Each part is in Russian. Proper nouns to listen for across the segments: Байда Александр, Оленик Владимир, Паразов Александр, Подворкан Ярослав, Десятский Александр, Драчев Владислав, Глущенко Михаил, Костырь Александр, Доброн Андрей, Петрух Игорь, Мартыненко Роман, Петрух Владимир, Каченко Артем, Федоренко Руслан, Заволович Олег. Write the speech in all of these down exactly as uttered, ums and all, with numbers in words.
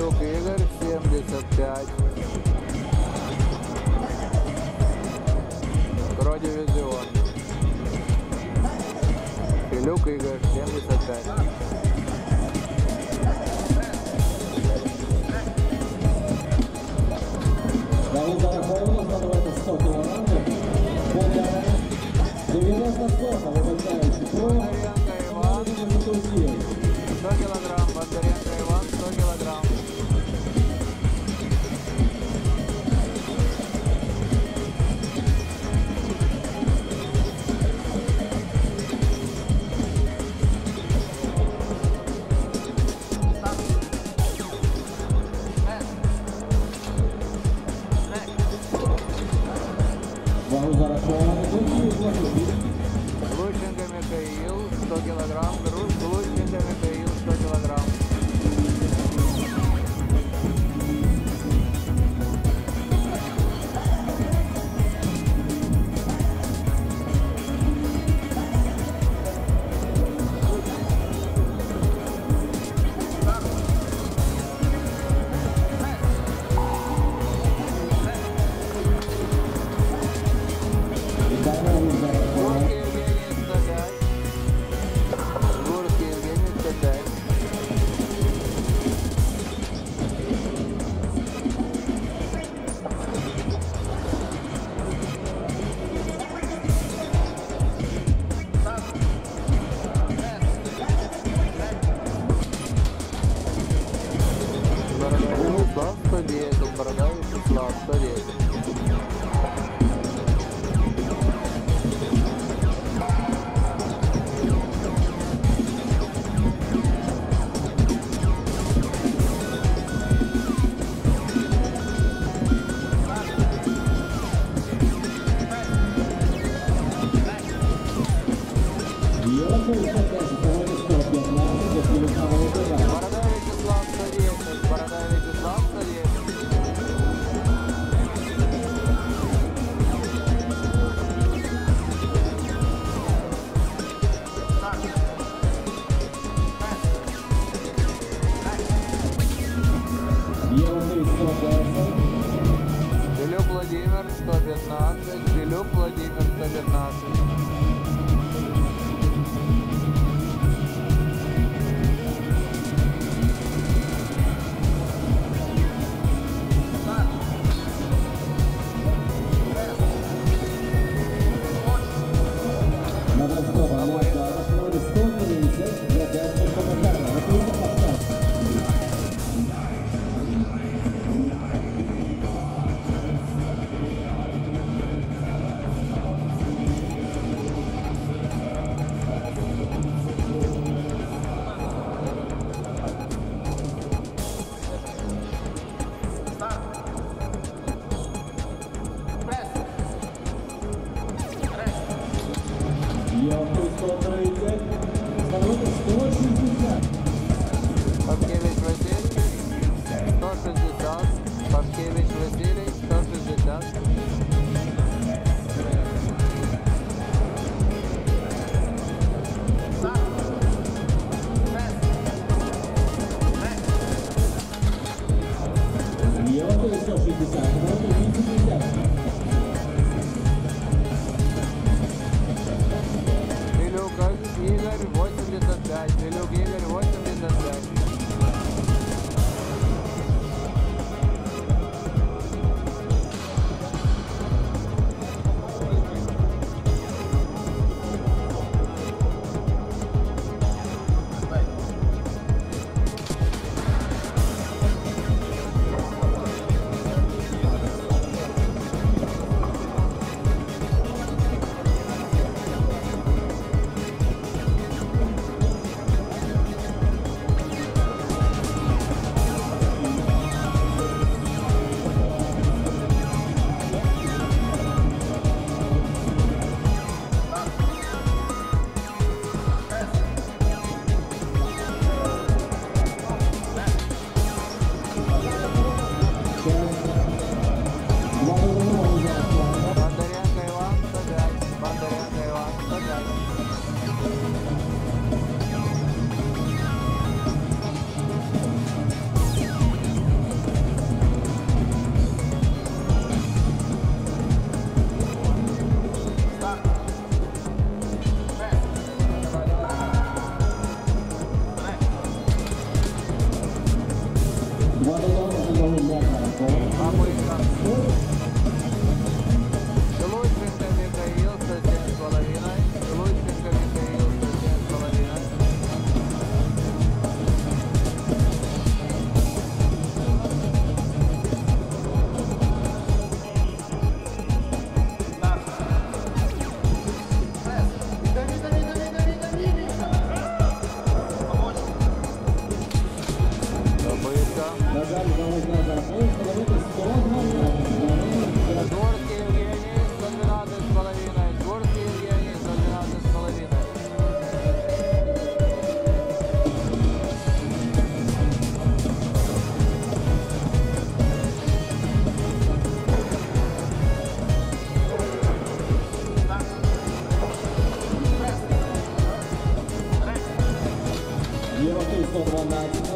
Петрух Игорь, семьдесят пять. Вроде везет. Петрух Игорь, семьдесят пять. Глущенко Михаил, сто килограмм, груз Глущенко Михаил, сто килограмм. Петрух Владимир, сто пятнадцать. Петрух Владимир, сто пятнадцать. Петрух Владимир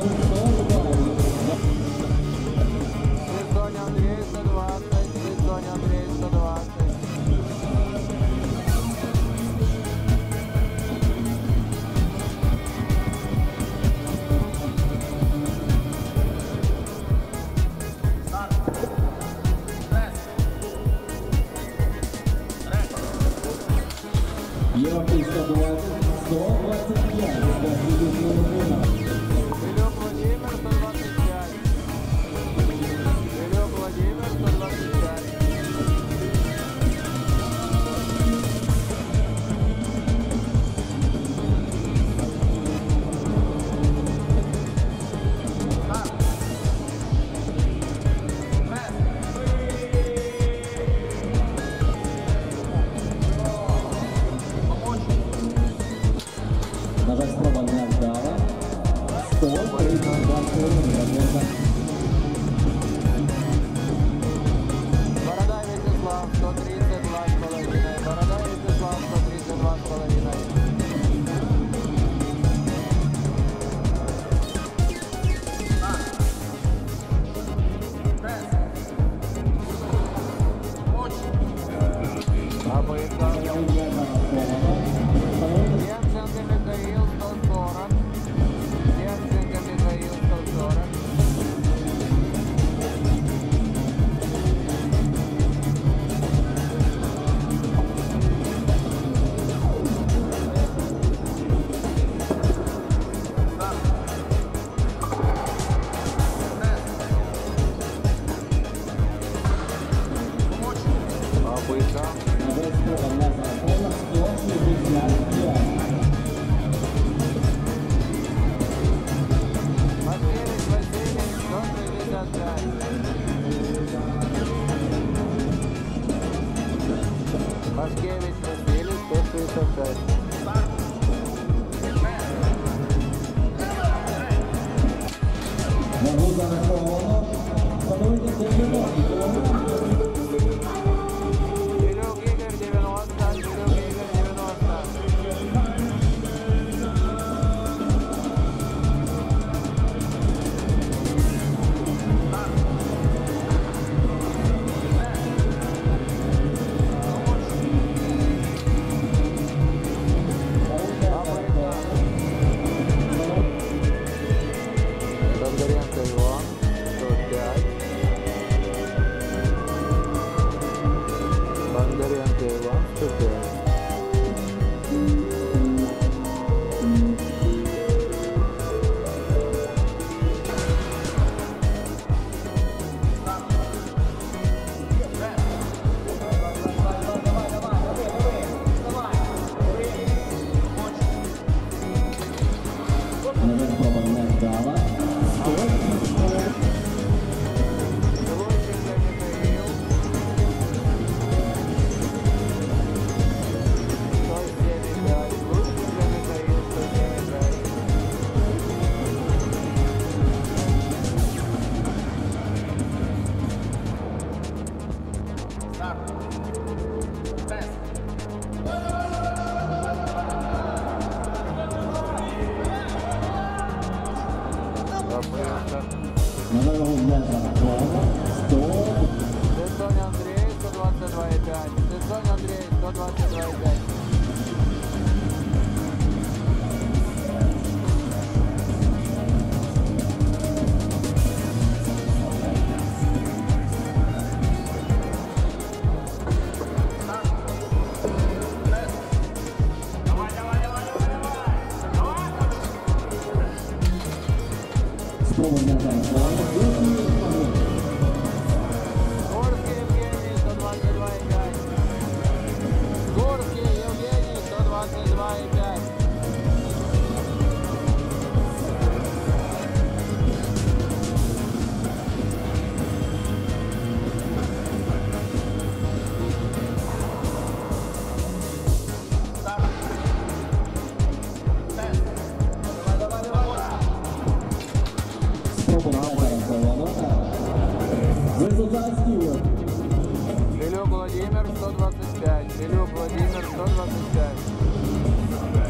сто двадцать пять, Петрух Владимир сто двадцать пять.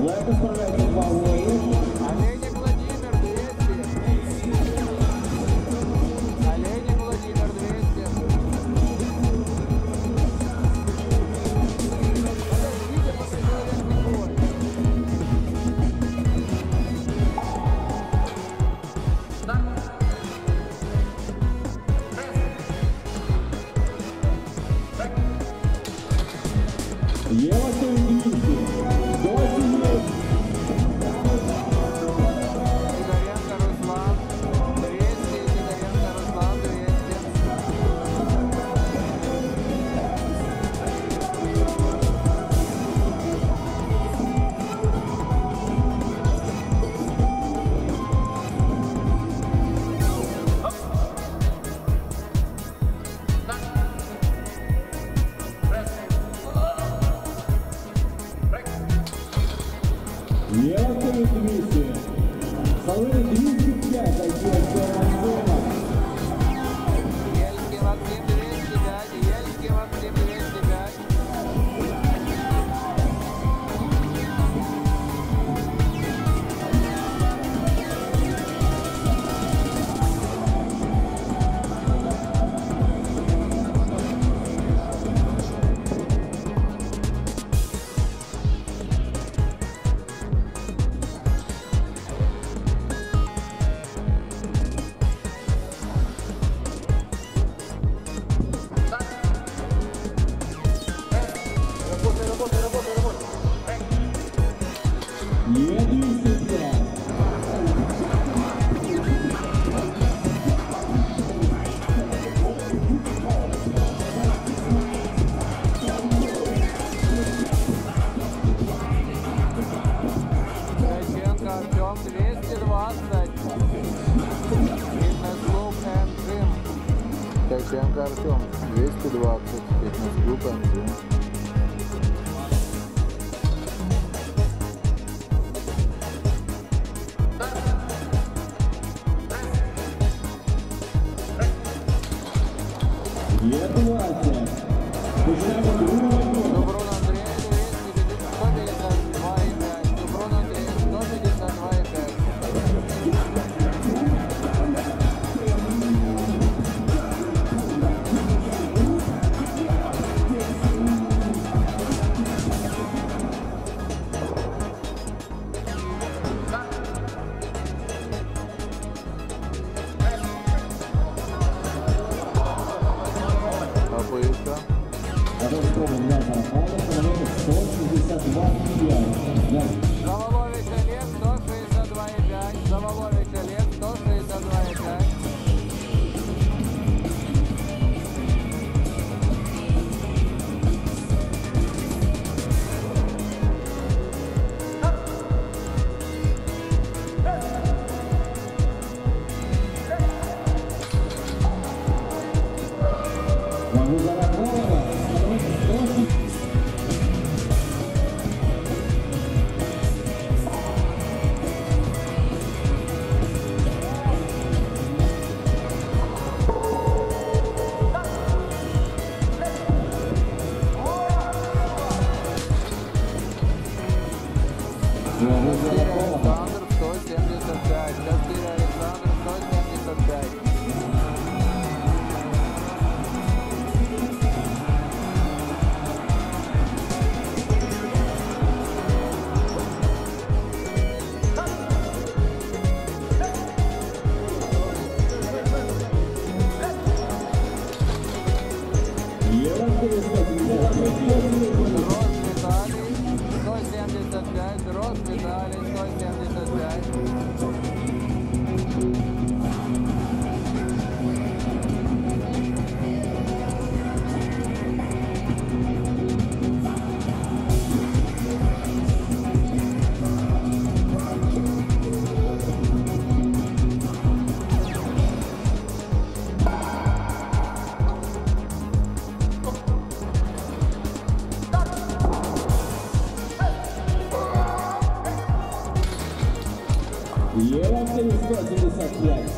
Оленик Владимир, двести. Оленик Владимир, двести. Да. Я вас увидел. Я оставлю двести. Салон двести пять, Каченко Артем, двести двадцать, фитнес-клуб Андрей. Е-двадцать. Доброн Андрей, двести пятьдесят два и пять. Доброн Андрей, сто пятьдесят два и пять. Заволович Олег, сто шестьдесят два и пять. Заволович Олег, сто шестьдесят два и пять. Александр, сто семьдесят пять. Костырь Александр, сто семьдесят пять. сто семьдесят пять.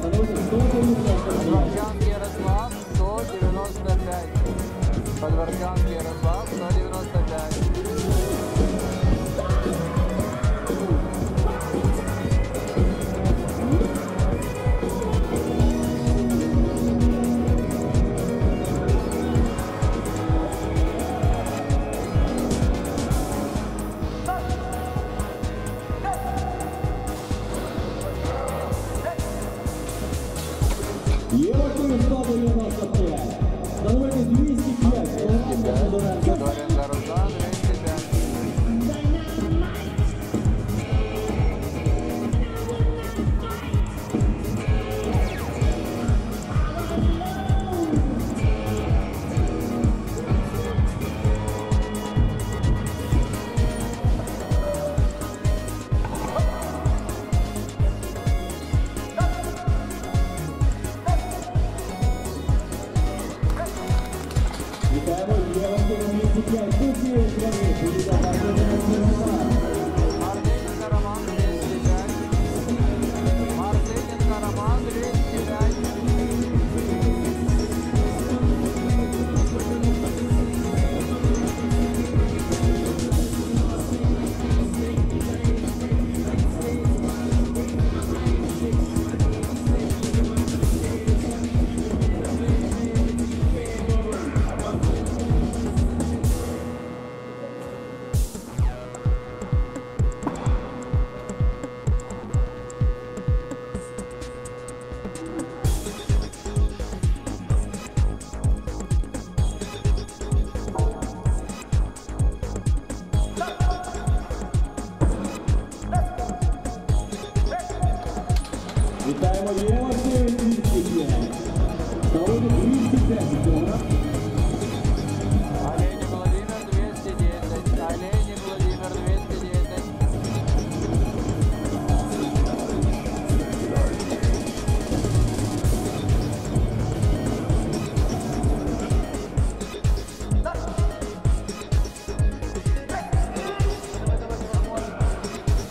Подворкан Ярослав, сто девяносто пять. Подворкан Ярослав, сто девяносто пять. Оленик Владимир двести десять. Оленик Владимир двести десять.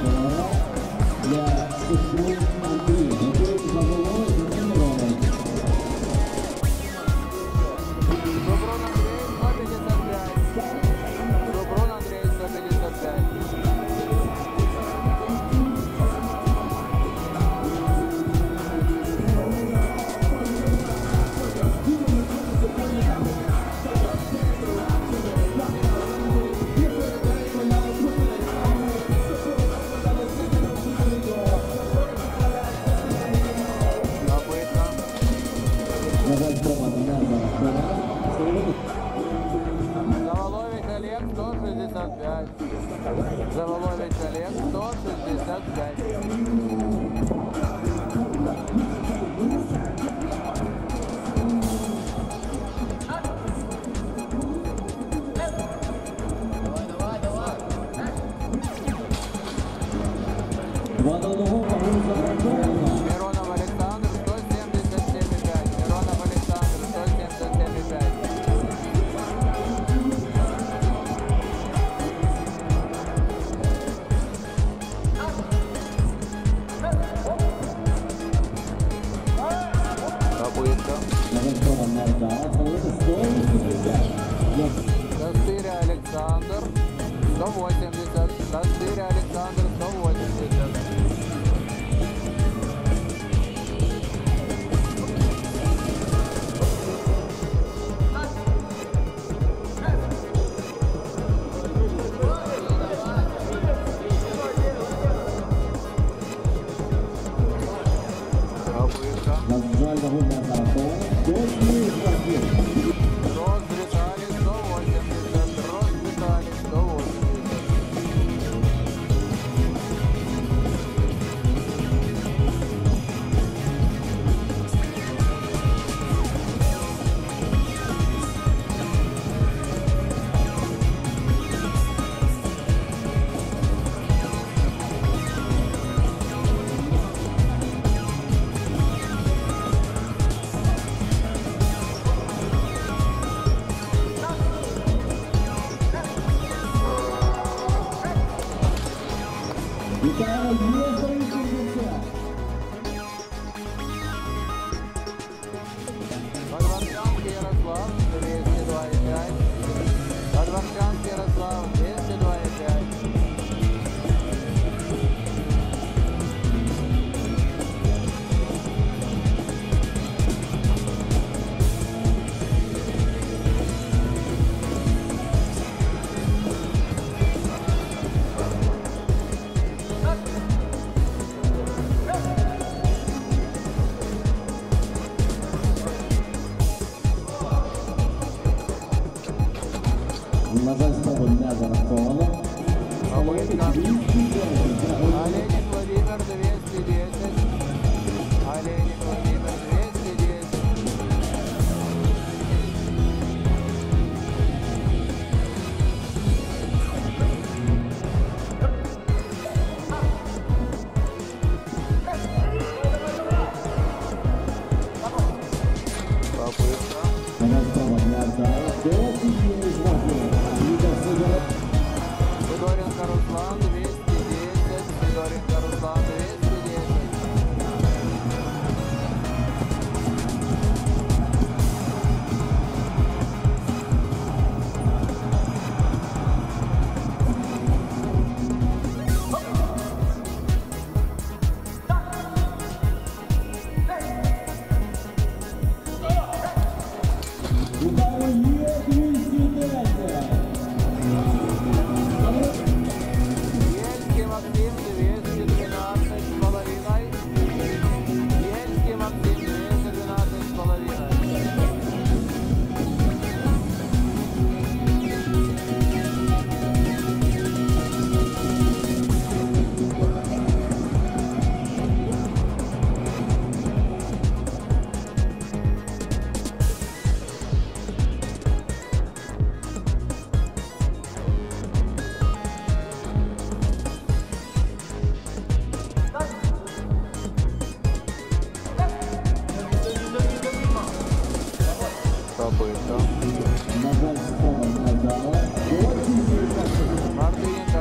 Заволовить Олег сто шестьдесят пять. Продолжение Оленик Владимир двести десять. Оленик Владимир двести десять. Попытка. Федоренко Руслан двести десять, Федоренко Руслан двести десять. Удары нет, двести десять. Попытка. Мартыненко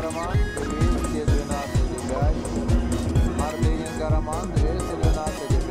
Роман двести двенадцать и пять. Мартыненко Роман двести двенадцать и пять.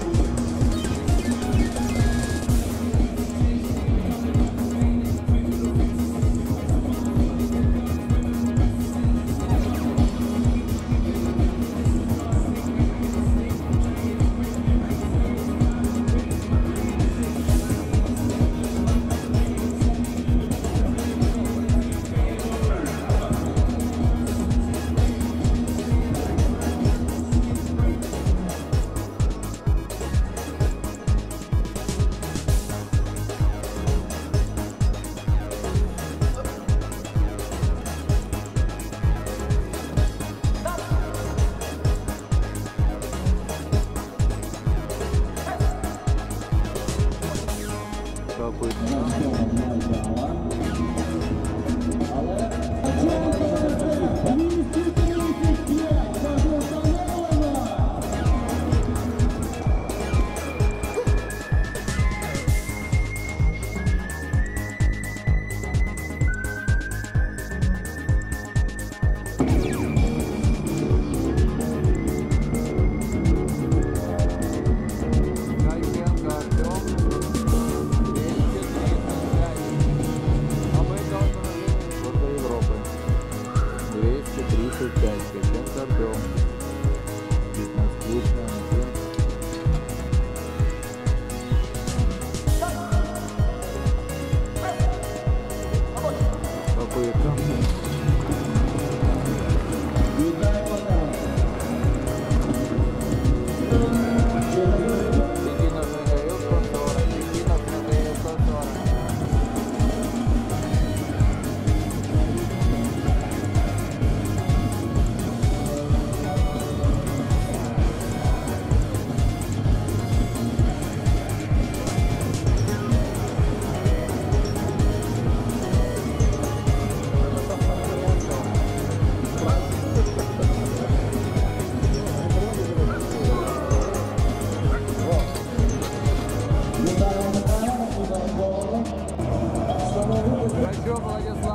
Драчев Владислав сто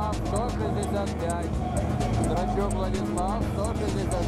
шестьдесят пять. Драчев Владислав сто шестьдесят пять.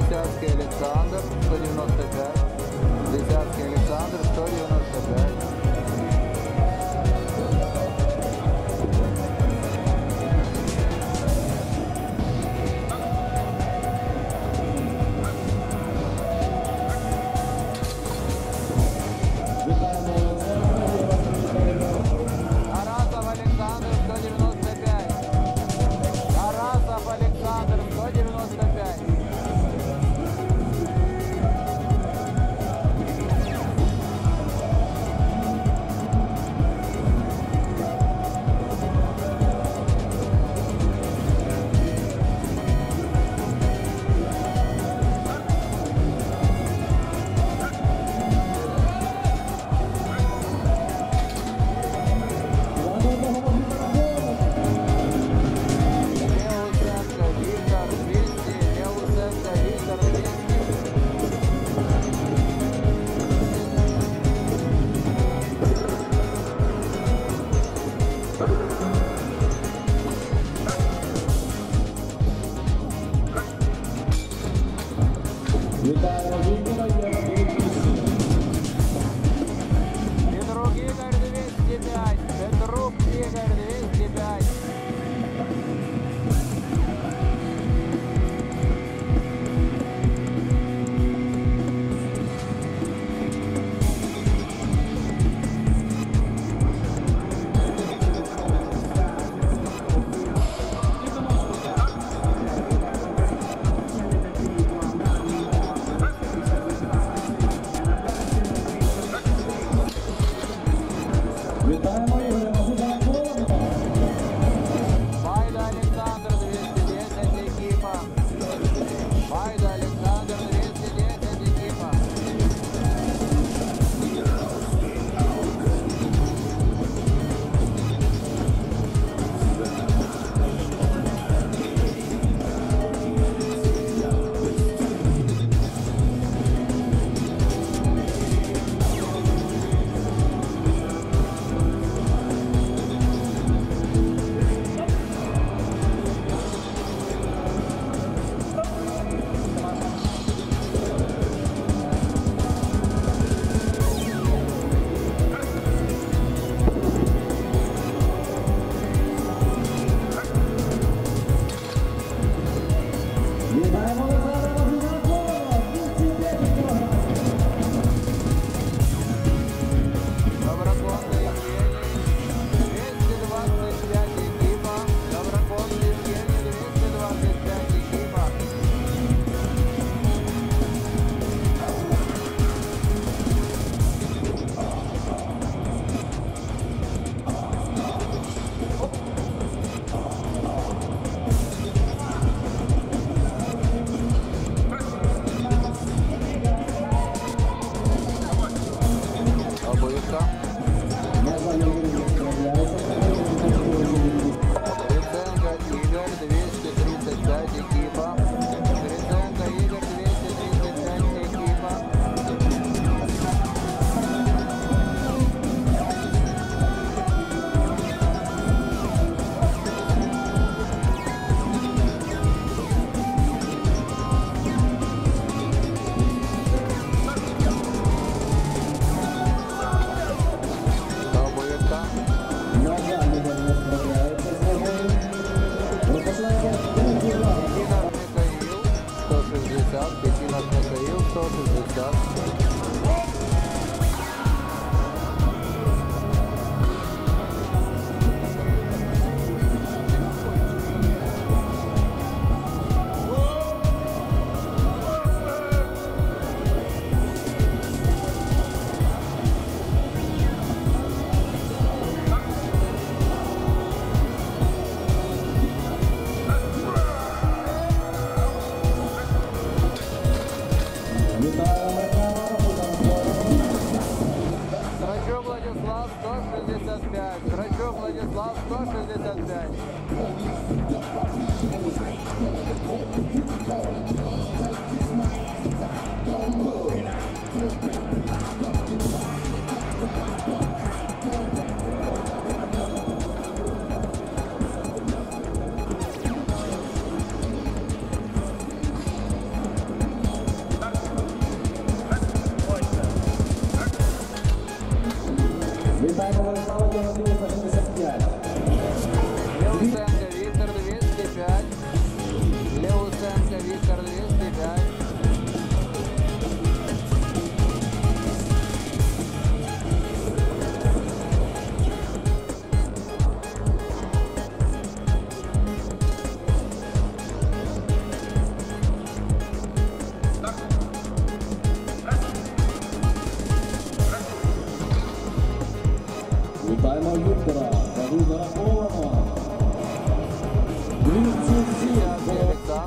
Десятский Александр сто девяносто пять. Паразов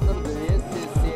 Александр двести семь.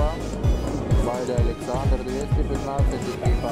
Москва, Байда Александр, двести пятнадцать экипа.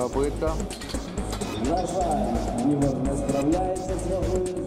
Копытка. Назад. Иван расправляется с рукой.